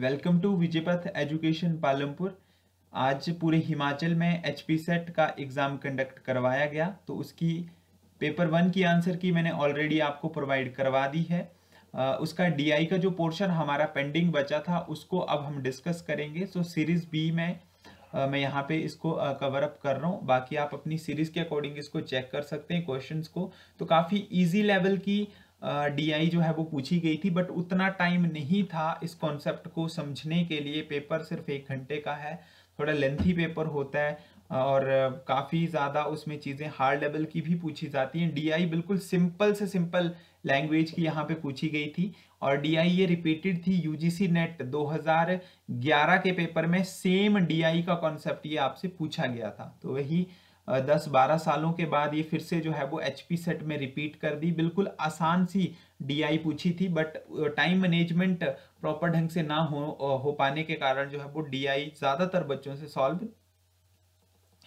Welcome to Vijaypath education Palampur. आज पूरे हिमाचल में HP सेट का एग्ज़ाम कंडक्ट करवाया गया, तो उसकी पेपर 1 की आंसर की मैंने ऑलरेडी आपको प्रोवाइड करवा दी है। उसका DI का जो पोर्शन हमारा पेंडिंग बचा था उसको अब हम डिस्कस करेंगे। सो सीरीज़ B में मैं यहाँ पे इसको कवर अप कर रहा हूँ। बाकी आप अपनी सीरीज़ के अकॉर्डिंग इसको चेक कर सकते हैं क्वेश्चन को। तो काफ़ी ईजी लेवल की DI जो है वो पूछी गई थी, बट उतना टाइम नहीं था इस कॉन्सेप्ट को समझने के लिए। पेपर सिर्फ 1 घंटे का है, थोड़ा लेंथी पेपर होता है और काफ़ी ज़्यादा उसमें चीज़ें हार्ड लेवल की भी पूछी जाती हैं। DI बिल्कुल सिंपल से सिंपल लैंग्वेज की यहाँ पे पूछी गई थी और DI ये रिपीटेड थी UGC नेट 2011 के पेपर में। सेम DI का कॉन्सेप्ट ये आपसे पूछा गया था, तो वही 10-12 सालों के बाद ये फिर से जो है वो HP सेट में रिपीट कर दी। बिल्कुल आसान सी DI पूछी थी, बट टाइम मैनेजमेंट प्रॉपर ढंग से ना हो पाने के कारण जो है वो DI ज़्यादातर बच्चों से सॉल्व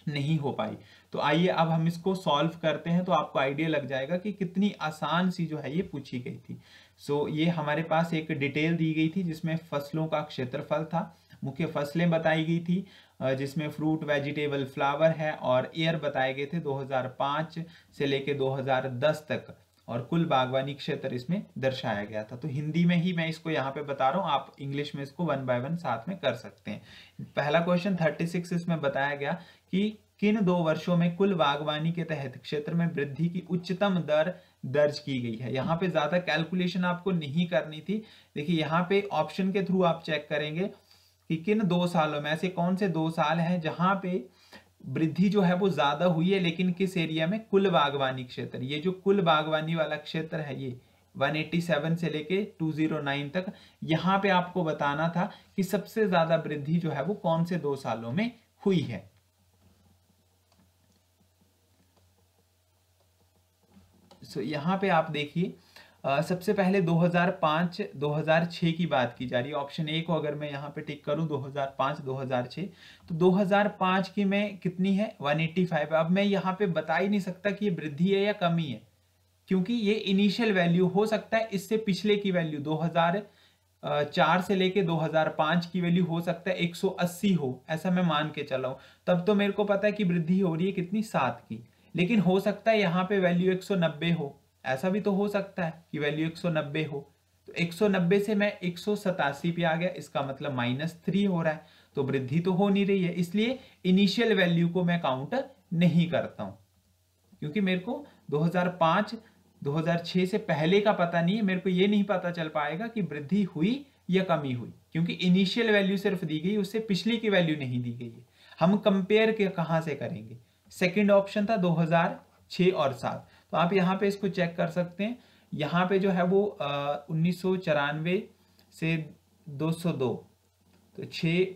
नहीं हो पाई। तो आइए अब हम इसको सॉल्व करते हैं, तो आपको आइडिया लग जाएगा कि कितनी आसान सी जो है ये पूछी गई थी। सो ये हमारे पास एक डिटेल दी गई थी जिसमें फसलों का क्षेत्रफल था, मुख्य फसलें बताई गई थी, जिसमें फ्रूट वेजिटेबल फ्लावर है, और ईयर बताए गए थे 2005 से लेके 2010 तक, और कुल बागवानी क्षेत्र इसमें दर्शाया गया था। तो हिंदी में ही मैं इसको यहाँ पे बता रहा हूँ, आप इंग्लिश में इसको 1 बाय 1 साथ में कर सकते हैं। पहला क्वेश्चन 36 इसमें बताया गया कि किन 2 वर्षों में कुल बागवानी के तहत क्षेत्र में वृद्धि की उच्चतम दर दर्ज की गई है। यहाँ पे ज़्यादा कैलकुलेशन आपको नहीं करनी थी। देखिए यहाँ पे ऑप्शन के थ्रू आप चेक करेंगे कि किन 2 सालों में, ऐसे कौन से 2 साल हैं जहाँ पे वृद्धि जो है वो ज़्यादा हुई है, लेकिन किस एरिया में, कुल बागवानी क्षेत्र। ये जो कुल बागवानी वाला क्षेत्र है ये 187 से लेके 209 तक, यहाँ पे आपको बताना था कि सबसे ज़्यादा वृद्धि जो है वो कौन से 2 सालों में हुई है। सो यहाँ पे आप देखिए सबसे पहले 2005-2006 की बात की जा रही है। ऑप्शन A को अगर मैं यहाँ पे टिक करूँ 2005-2006, तो 2005 की में कितनी है 185। अब मैं यहाँ पे बता ही नहीं सकता कि ये वृद्धि है या कमी है, क्योंकि ये इनिशियल वैल्यू हो सकता है, इससे पिछले की वैल्यू 2004 से लेके 2005 की वैल्यू हो सकता है 180 हो, ऐसा मैं मान के चला हूँ। तब तो मेरे को पता है कि वृद्धि हो रही है कितनी, 7 की, लेकिन हो सकता है यहाँ पे वैल्यू 190 हो, ऐसा भी तो हो सकता है कि वैल्यू 190 हो। तो 190 से मैं 187 पे आ गया, इसका मतलब -3 हो रहा है, तो वृद्धि तो हो नहीं रही है। इसलिए इनिशियल वैल्यू को मैं काउंट नहीं करता हूँ, क्योंकि मेरे को 2005-2006 से पहले का पता नहीं है। मेरे को ये नहीं पता चल पाएगा कि वृद्धि हुई या कमी हुई, क्योंकि इनिशियल वैल्यू सिर्फ दी गई, उससे पिछली की वैल्यू नहीं दी गई है। हम कंपेयर कहाँ से करेंगे। सेकेंड ऑप्शन था 2006 और 2007, तो आप यहाँ पे इसको चेक कर सकते हैं। यहाँ पे जो है वो 1994 से 202, तो 6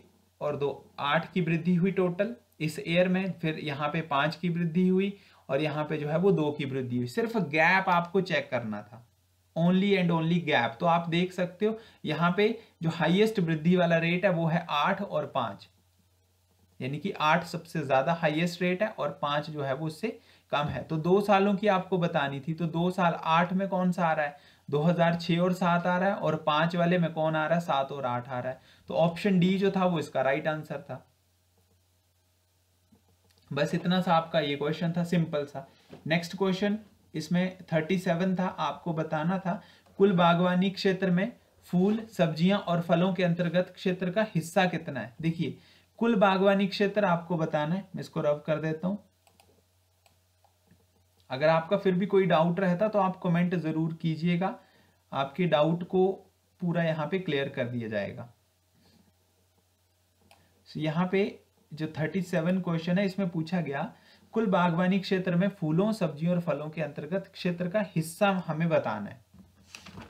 और 2 8 की वृद्धि हुई टोटल इस ईयर में। फिर यहाँ पे 5 की वृद्धि हुई और यहाँ पे जो है वो 2 की वृद्धि हुई। सिर्फ गैप आपको चेक करना था, ओनली एंड ओनली गैप। तो आप देख सकते हो यहाँ पे जो हाईएस्ट वृद्धि वाला रेट है वो है 8 और 5, यानी कि 8 सबसे ज़्यादा हाईएस्ट रेट है और 5 जो है वो उससे कम है। तो 2 सालों की आपको बतानी थी, तो 2008 में कौन सा आ रहा है, 2006 और 2007 आ रहा है, और 5 वाले में कौन आ रहा है, 7 और 8 आ रहा है। तो ऑप्शन डी जो था वो इसका राइट आंसर था। बस इतना सा आपका ये क्वेश्चन था, सिंपल सा। नेक्स्ट क्वेश्चन इसमें 37 था, आपको बताना था कुल बागवानी क्षेत्र में फूल सब्जियां और फलों के अंतर्गत क्षेत्र का हिस्सा कितना है। देखिए कुल बागवानी क्षेत्र आपको बताना है, मैं इसको रब कर देता हूँ। अगर आपका फिर भी कोई डाउट रहता तो आप कमेंट ज़रूर कीजिएगा, आपके डाउट को पूरा यहाँ पे क्लियर कर दिया जाएगा। यहाँ पे जो 37 क्वेश्चन है इसमें पूछा गया कुल बागवानी क्षेत्र में फूलों सब्जियों और फलों के अंतर्गत क्षेत्र का हिस्सा हमें बताना है।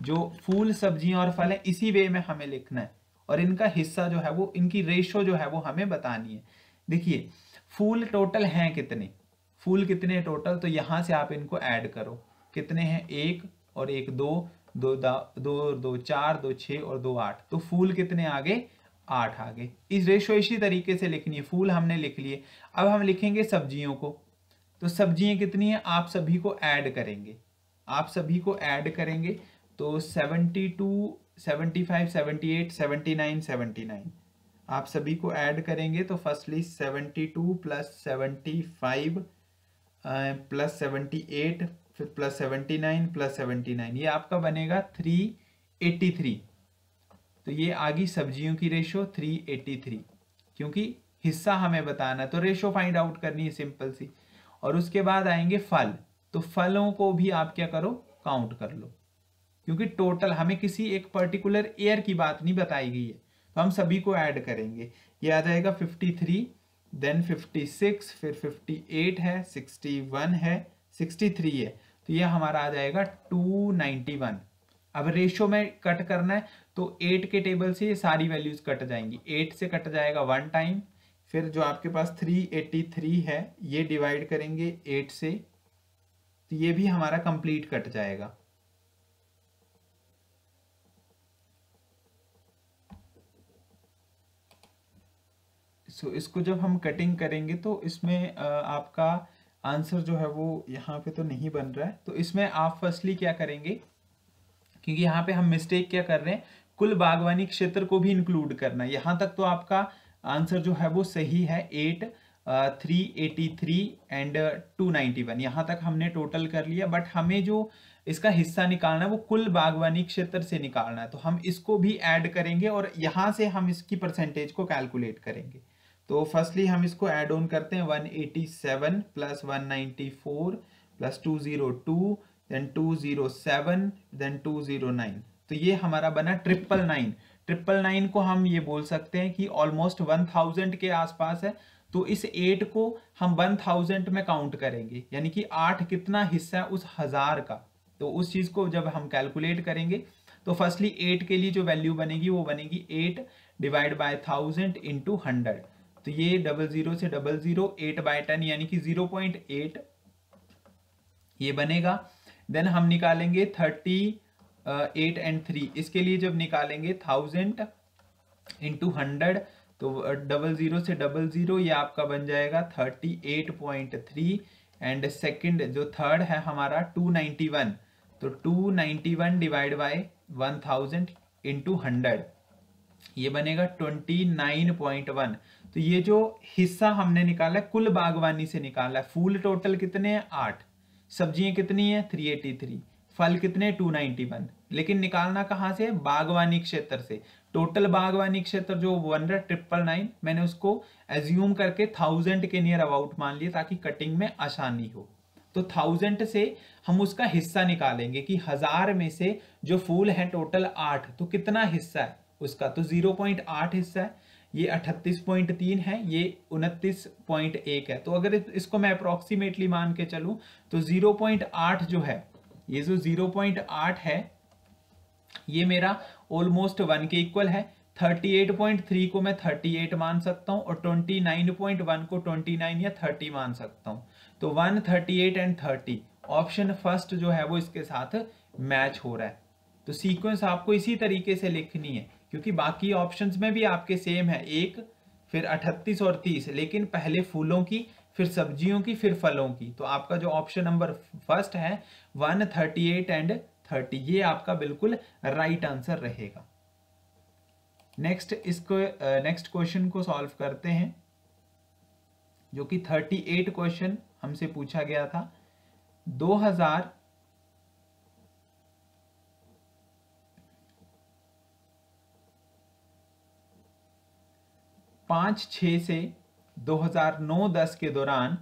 जो फूल सब्जियां और फल है इसी वे में हमें लिखना है, और इनका हिस्सा जो है वो, इनकी रेशो जो है वो हमें बतानी है। देखिए फूल टोटल हैं कितने, फूल कितने टोटल, तो यहाँ से आप इनको ऐड करो, कितने हैं 1 और 1 2 2 2 4 2 6 और 2 8, तो फूल कितने आ गए 8 आ गए। इस रेशो इसी तरीके से लिखनी है। फूल हमने लिख लिए, अब हम लिखेंगे सब्जियों को। तो सब्जियाँ कितनी हैं, आप सभी को ऐड करेंगे, तो 72, 75, 78, 79, 79 आप सभी को ऐड करेंगे तो फर्स्टली 72 प्लस 75 प्लस 78 फिर प्लस 79 प्लस 79 ये आपका बनेगा 383। तो ये आ गई सब्जियों की रेशो 383, क्योंकि हिस्सा हमें बताना तो रेशो फाइंड आउट करनी है सिंपल सी। और उसके बाद आएंगे फल, तो फलों को भी आप क्या करो काउंट कर लो, क्योंकि टोटल हमें किसी एक पर्टिकुलर ईयर की बात नहीं बताई गई है तो हम सभी को ऐड करेंगे। ये आ जाएगा 53 देन 56 फिर 58 है, 61 है, 63 है, तो ये हमारा आ जाएगा 291। अब रेशो में कट करना है तो 8 के टेबल से ये सारी वैल्यूज कट जाएंगी। 8 से कट जाएगा वन टाइम, फिर जो आपके पास 383 है ये डिवाइड करेंगे 8 से, तो ये भी हमारा कंप्लीट कट जाएगा। सो इसको जब हम कटिंग करेंगे तो इसमें आपका आंसर जो है वो यहाँ पे तो नहीं बन रहा है, तो इसमें आप फर्स्टली क्या करेंगे, क्योंकि यहाँ पे हम मिस्टेक क्या कर रहे हैं, कुल बागवानी क्षेत्र को भी इंक्लूड करना। यहाँ तक तो आपका आंसर जो है वो सही है 8, 383 एंड 291 यहाँ तक हमने टोटल कर लिया, बट हमें जो इसका हिस्सा निकालना है वो कुल बागवानी क्षेत्र से निकालना है, तो हम इसको भी ऐड करेंगे और यहाँ से हम इसकी परसेंटेज को कैलकुलेट करेंगे। तो फर्स्टली हम इसको ऐड ऑन करते हैं 187 प्लस 194 प्लस 202 देन 207 देन 209, तो ये हमारा बना 999। 999 को हम ये बोल सकते हैं कि ऑलमोस्ट 1000 के आसपास है, तो इस 8 को हम 1000 में काउंट करेंगे, यानी कि 8 कितना हिस्सा है उस 1000 का, तो उस चीज़ को जब हम कैलकुलेट करेंगे तो फर्स्टली 8 के लिए जो वैल्यू बनेगी वो बनेगी 8 डिवाइड बाय 1000 इंटू 100, तो ये 00 से 00 8/10 यानी कि 0.8 ये बनेगा। देन हम निकालेंगे 38 एंड 3, इसके लिए जब निकालेंगे 1000 इंटू 100 तो 00 से 00 ये आपका बन जाएगा 38.3 एंड सेकंड जो थर्ड है हमारा 291, तो 291 डिवाइड बाय 1000 इंटू 100 ये बनेगा 29.1। तो ये जो हिस्सा हमने निकाला है कुल बागवानी से निकाला है, फूल टोटल कितने हैं 8, सब्जियां कितनी है 383, फल कितने 291, लेकिन निकालना कहाँ से, बागवानी क्षेत्र से। टोटल बागवानी क्षेत्र जो 1,999 मैंने उसको एज्यूम करके 1000 के नियर अबाउट मान लिया ताकि कटिंग में आसानी हो। तो 1000 से हम उसका हिस्सा निकालेंगे कि 1000 में से जो फूल है टोटल 8 तो कितना हिस्सा है उसका, तो 0.8 हिस्सा है, ये 38.3 है, ये 29.1 है। तो अगर इसको मैं अप्रोक्सीमेटली मान के चलूँ तो 0.8 जो है, ये जो 0.8 है ये मेरा ऑलमोस्ट 1 के इक्वल है। 38.3 को मैं 38 मान सकता हूँ और 29.1 को 29 या 30 मान सकता हूँ, तो 138 एंड 30 ऑप्शन फर्स्ट जो है वो इसके साथ मैच हो रहा है। तो सीक्वेंस आपको इसी तरीके से लिखनी है, क्योंकि बाकी ऑप्शंस में भी आपके सेम है 1 फिर 38 और 30, लेकिन पहले फूलों की फिर सब्जियों की फिर फलों की। तो आपका जो ऑप्शन नंबर फर्स्ट है 138 एंड 30 ये आपका बिल्कुल राइट आंसर रहेगा। नेक्स्ट इसको नेक्स्ट क्वेश्चन को सॉल्व करते हैं जो कि 38 क्वेश्चन हमसे पूछा गया था। 2005-06 से 2009-10 के दौरान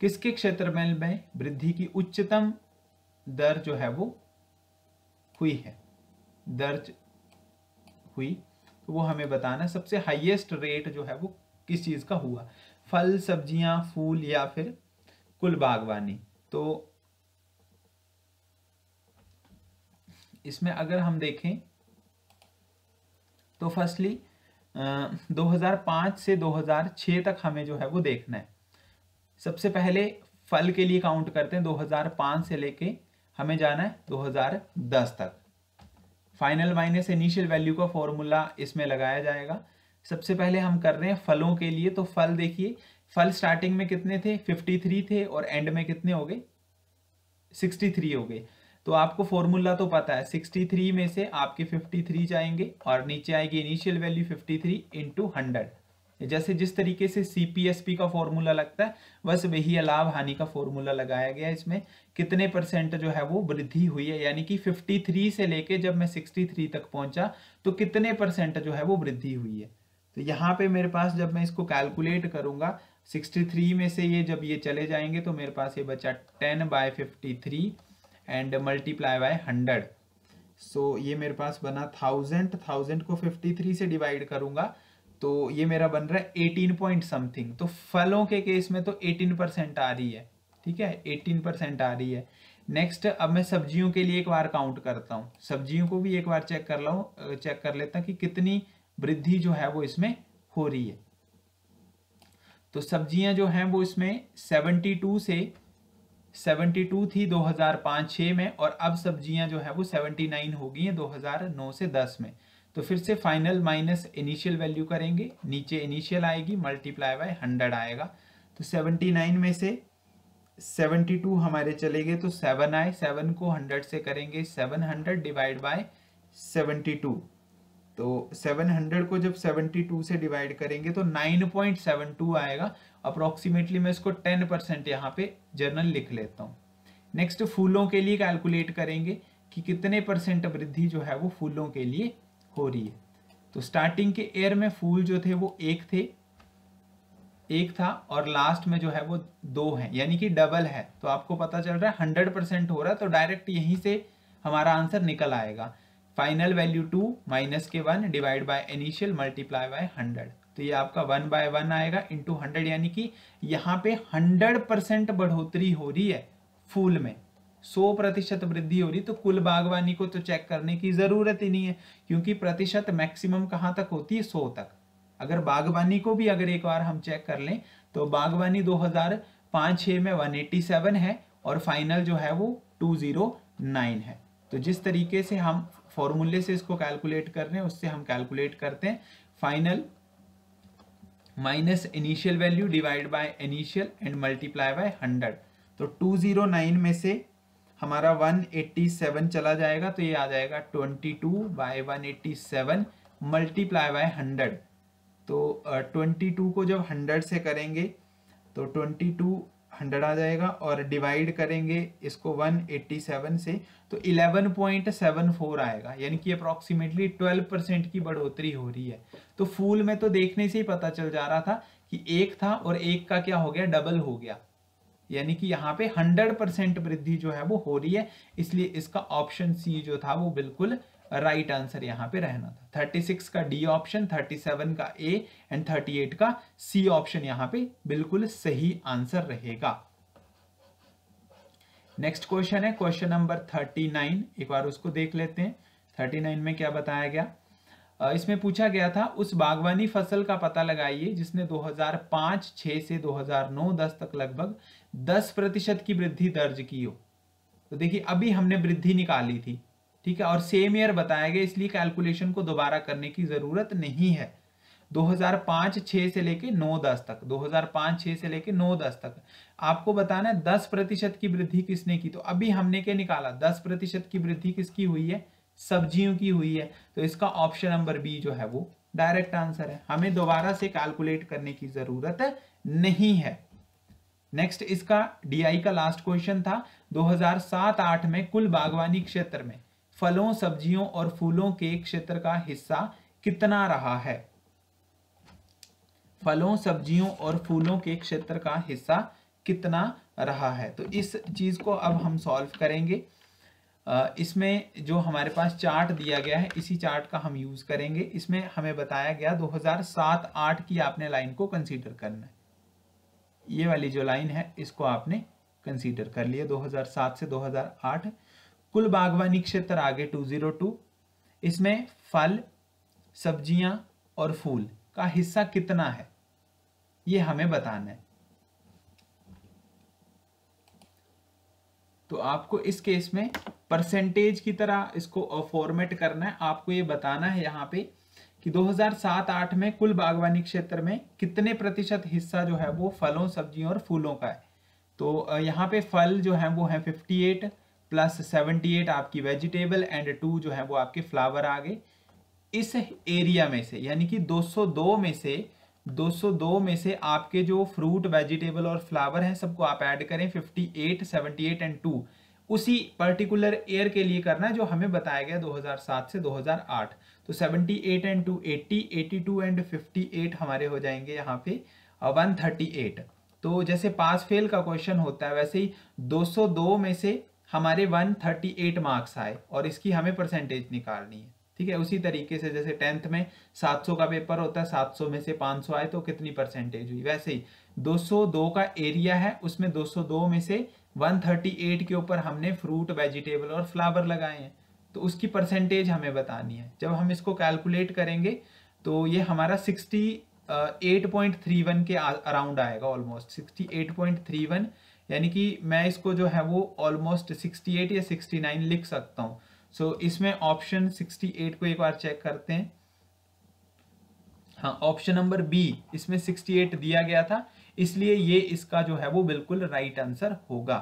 किसके क्षेत्र में वृद्धि की उच्चतम दर जो है वो हुई है, दर्ज हुई, तो वो हमें बताना। सबसे हाईएस्ट रेट जो है वो किस चीज़ का हुआ, फल, सब्जियां, फूल या फिर कुल बागवानी। तो इसमें अगर हम देखें तो फर्स्टली 2005 से 2006 तक हमें जो है वो देखना है। सबसे पहले फल के लिए काउंट करते हैं, 2005 से लेके हमें जाना है 2010 तक। फाइनल माइनस इनिशियल वैल्यू का फॉर्मूला इसमें लगाया जाएगा। सबसे पहले हम कर रहे हैं फलों के लिए, तो फल देखिए फल स्टार्टिंग में कितने थे 53 थे और एंड में कितने हो गए 63 हो गए। तो आपको फॉर्मूला तो पता है 63 में से आपके 53 जाएंगे और नीचे आएगी इनिशियल वैल्यू 53 इंटू 100। जैसे जिस तरीके से CPSP का फॉर्मूला लगता है बस वही लाभ हानि का फॉर्मूला लगाया गया है। इसमें कितने परसेंट जो है वो वृद्धि हुई है, यानी कि 53 से लेके जब मैं 63 तक पहुंचा तो कितने परसेंट जो है वो वृद्धि हुई है। तो यहाँ पे मेरे पास जब मैं इसको कैलकुलेट करूंगा 63 में से ये जब ये चले जाएंगे तो मेरे पास ये बचा 10/53 एंड मल्टीप्लाई बाय 100। सो ये मेरे पास बना 1000 को 53 से डिवाइड करूंगा तो ये मेरा बन रहा है 18 पॉइंट समथिंग। तो फलों के केस में तो 18% आ रही है, ठीक है 18% आ रही है। नेक्स्ट अब मैं सब्जियों के लिए एक बार काउंट करता हूँ, सब्जियों को भी एक बार चेक कर लेता कि कितनी वृद्धि जो है वो इसमें हो रही है। तो सब्जियां जो हैं वो इसमें 72 थी 2005-06 में और अब सब्जियां जो है वो 79 हो गई हैं 2009 से 10 में। तो फिर से फाइनल माइनस इनिशियल वैल्यू करेंगे, नीचे इनिशियल आएगी मल्टीप्लाई बाय 100 आएगा। तो 79 में से 72 हमारे चले गए तो 7 आए, 7 को 100 से करेंगे 700 डिवाइड बाय 72। तो 700 को जब 72 से डिवाइड करेंगे तो 9.72 आएगा अप्रोक्सीमेटली। मैं इसको 10% यहाँ पे जनरल लिख लेता हूँ। नेक्स्ट फूलों के लिए कैलकुलेट करेंगे कि कितने परसेंट वृद्धि जो है वो फूलों के लिए हो रही है। तो स्टार्टिंग के ईयर में फूल जो थे वो एक था और लास्ट में जो है वो 2 है, यानी कि डबल है। तो आपको पता चल रहा है 100% हो रहा है तो डायरेक्ट यहीं से हमारा आंसर निकल आएगा। फाइनल वैल्यू 2 माइनस के 1 divide by initial multiply by 100। तो ये आपका 1/1 आएगा इंटू 100, यानी कि यहाँ पे 100% बढ़ोतरी हो रही है फूल में, 100% वृद्धि हो रही। तो कुल बागवानी को तो चेक करने की जरूरत ही नहीं है क्योंकि प्रतिशत मैक्सिमम कहाँ तक होती है, 100 तक। अगर बागवानी को भी अगर एक बार हम चेक कर लें तो बागवानी 2005-06 में 187 है और फाइनल जो है वो 209 है। तो जिस तरीके से हम फॉर्मूले से इसको कैलकुलेट कर रहे हैं उससे हम कैलकुलेट करते हैं final minus initial value divide by initial and multiply by 100। तो 209 में से हमारा 187 चला जाएगा तो ये आ जाएगा 22/187 मल्टीप्लाई बाय 100। तो 22 को जब 100 से करेंगे तो 22 100 आ जाएगा और डिवाइड करेंगे इसको 187 से तो 11.74 आएगा, यानी कि अप्रॉक्सीमेटली 12% की बढ़ोतरी हो रही है। तो फूल में तो देखने से ही पता चल जा रहा था कि 1 था और 1 का क्या हो गया, डबल हो गया, यानी कि यहाँ पे 100% वृद्धि जो है वो हो रही है। इसलिए इसका ऑप्शन सी जो था वो बिल्कुल राइट आंसर यहाँ पे रहना था। 36 का डी ऑप्शन, 37 का ए एंड 38 का सी ऑप्शन यहाँ पे बिल्कुल सही आंसर रहेगा। नेक्स्ट क्वेश्चन है क्वेश्चन नंबर 39, एक बार उसको देख लेते हैं। 39 में क्या बताया गया, इसमें पूछा गया था उस बागवानी फसल का पता लगाइए जिसने 2005-06 से 2009-10 तक लगभग 10% की वृद्धि दर्ज की हो। तो देखिए अभी हमने वृद्धि निकाली थी, ठीक है, और सेम ईयर बताया गया इसलिए कैलकुलेशन को दोबारा करने की जरूरत नहीं है। 2005-06 से लेके 9-10 तक, 2005-06 से लेके 9-10 तक आपको बताना है 10% की वृद्धि किसने की। तो अभी हमने क्या निकाला, 10% की वृद्धि किसकी हुई है, सब्जियों की हुई है। तो इसका ऑप्शन नंबर बी जो है वो डायरेक्ट आंसर है, हमें दोबारा से कैलकुलेट करने की जरूरत नहीं है। नेक्स्ट इसका DI का लास्ट क्वेश्चन था 2007-08 में कुल बागवानी क्षेत्र में फलों, सब्जियों और फूलों के क्षेत्र का हिस्सा कितना रहा है। फलों, सब्जियों और फूलों के क्षेत्र का हिस्सा कितना रहा है। तो इस चीज को अब हम सॉल्व करेंगे। इसमें जो हमारे पास चार्ट दिया गया है इसी चार्ट का हम यूज करेंगे। इसमें हमें बताया गया 2007-08 की आपने लाइन को कंसीडर करना है, ये वाली जो लाइन है इसको आपने कंसीडर कर लिया। 2007 से 2008 कुल बागवानी क्षेत्र आगे 202, इसमें फल, सब्जियां और फूल का हिस्सा कितना है ये हमें बताना है। तो आपको इस केस में परसेंटेज की तरह इसको फॉर्मेट करना है, आपको ये बताना है यहाँ पे कि 2007-08 में कुल बागवानी क्षेत्र में कितने प्रतिशत हिस्सा जो है वो फलों, सब्जियों और फूलों का है। तो यहाँ पे फल जो है वो है 58, प्लस 78 आपकी वेजिटेबल एंड 2 जो है वो आपके फ्लावर आ गए। इस एरिया में से यानी कि 202 में से आपके जो फ्रूट वेजिटेबल और फ्लावर हैं सबको आप ऐड करें 58, 78 एंड 2 उसी पर्टिकुलर ईयर के लिए करना है जो हमें बताया गया 2007 से 2008। तो 78 एंड 2 80, 82 एंड 58 हमारे हो जाएंगे यहाँ पे 138। तो जैसे पास फेल का क्वेश्चन होता है वैसे ही 202 में से हमारे 138 मार्क्स आए और इसकी हमें परसेंटेज निकालनी है, ठीक है। उसी तरीके से जैसे 10th में 700 का पेपर होता है, 700 में से 500 आए तो कितनी परसेंटेज हुई, वैसे ही 202 का एरिया है उसमें 202 में से 138 के ऊपर हमने फ्रूट वेजिटेबल और फ्लावर लगाए हैं तो उसकी परसेंटेज हमें बतानी है। जब हम इसको कैलकुलेट करेंगे तो ये हमारा 68.31 के अराउंड आएगा, ऑलमोस्ट 68.31 यानी कि मैं इसको जो है वो ऑलमोस्ट 68 या 69 लिख सकता हूँ। सो इसमें ऑप्शन 68 को एक बार चेक करते हैं। हाँ, ऑप्शन नंबर बी इसमें 68 दिया गया था इसलिए ये इसका जो है वो बिल्कुल राइट आंसर होगा।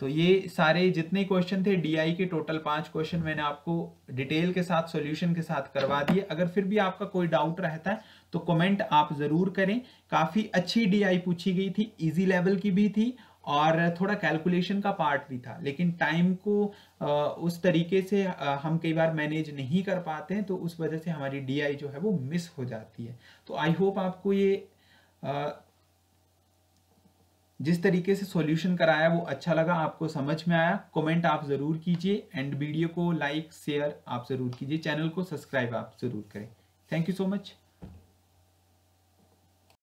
तो ये सारे जितने क्वेश्चन थे डीआई के टोटल 5 क्वेश्चन मैंने आपको डिटेल के साथ सॉल्यूशन के साथ करवा दिए। अगर फिर भी आपका कोई डाउट रहता है तो कमेंट आप ज़रूर करें। काफ़ी अच्छी डीआई पूछी गई थी, इजी लेवल की भी थी और थोड़ा कैलकुलेशन का पार्ट भी था, लेकिन टाइम को उस तरीके से हम कई बार मैनेज नहीं कर पाते हैं तो उस वजह से हमारी डीआई जो है वो मिस हो जाती है। तो आई होप आपको ये जिस तरीके से सॉल्यूशन कराया वो अच्छा लगा, आपको समझ में आया। कमेंट आप ज़रूर कीजिए एंड वीडियो को लाइक शेयर आप ज़रूर कीजिए, चैनल को सब्सक्राइब आप ज़रूर करें। Thank you so much.